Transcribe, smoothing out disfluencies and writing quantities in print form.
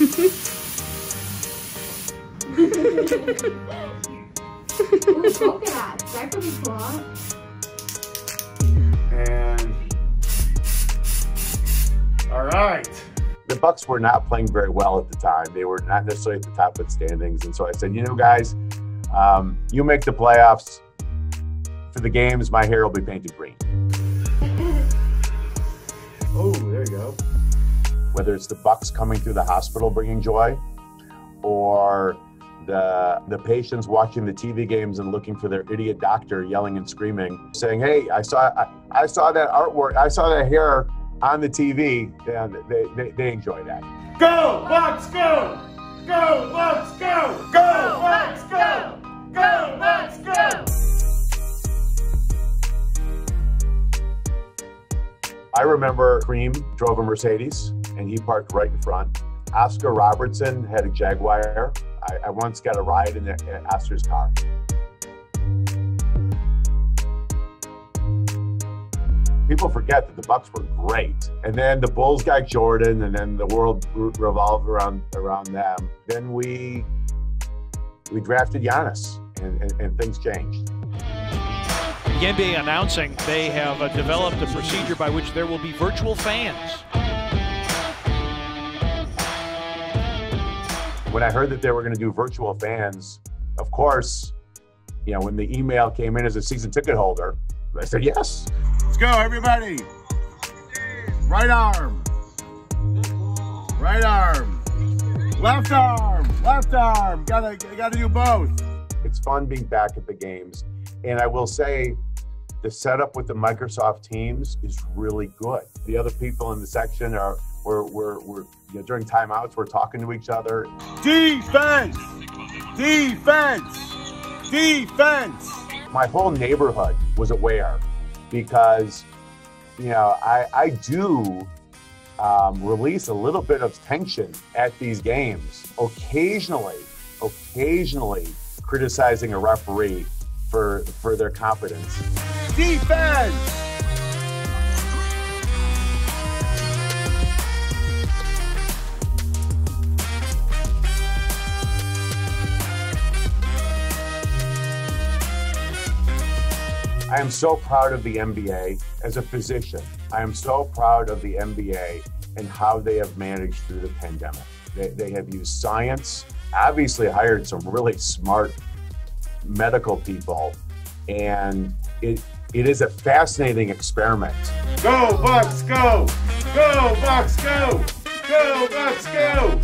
Coconut. That could be cool. And all right. The Bucks were not playing very well at the time. They were not necessarily at the top of the standings, and so I said, you know, guys, you make the playoffs. For the games, my hair will be painted green. Oh, there you go. Whether it's the Bucks coming through the hospital bringing joy, or the patients watching the TV games and looking for their idiot doctor yelling and screaming, saying, hey, I saw that artwork, I saw that hair on the TV, and they enjoy that. Go Bucks, go! Go Bucks, go! Go Bucks, go! Go Bucks, go! I remember Cream drove a Mercedes, and he parked right in front. Oscar Robertson had a Jaguar. I once got a ride in Oscar's car. People forget that the Bucks were great. And then the Bulls got Jordan, and then the world revolved around them. Then we drafted Giannis, and things changed. The NBA announcing they have developed a procedure by which there will be virtual fans. When I heard that they were going to do virtual fans, of course, you know, when the email came in as a season ticket holder, I said yes. Let's go, everybody. Right arm. Right arm. Left arm. Left arm. Gotta do both. It's fun being back at the games. And I will say, the setup with the Microsoft Teams is really good. The other people in the section are, you know, during timeouts, we're talking to each other. Defense! Defense! Defense! My whole neighborhood was aware because, you know, I do release a little bit of tension at these games. Occasionally criticizing a referee for their competence. Defense! I am so proud of the NBA as a physician. I am so proud of the NBA and how they have managed through the pandemic. They have used science, obviously hired some really smart medical people, and it is a fascinating experiment. Go Bucks, go! Go Bucks, go! Go Bucks, go!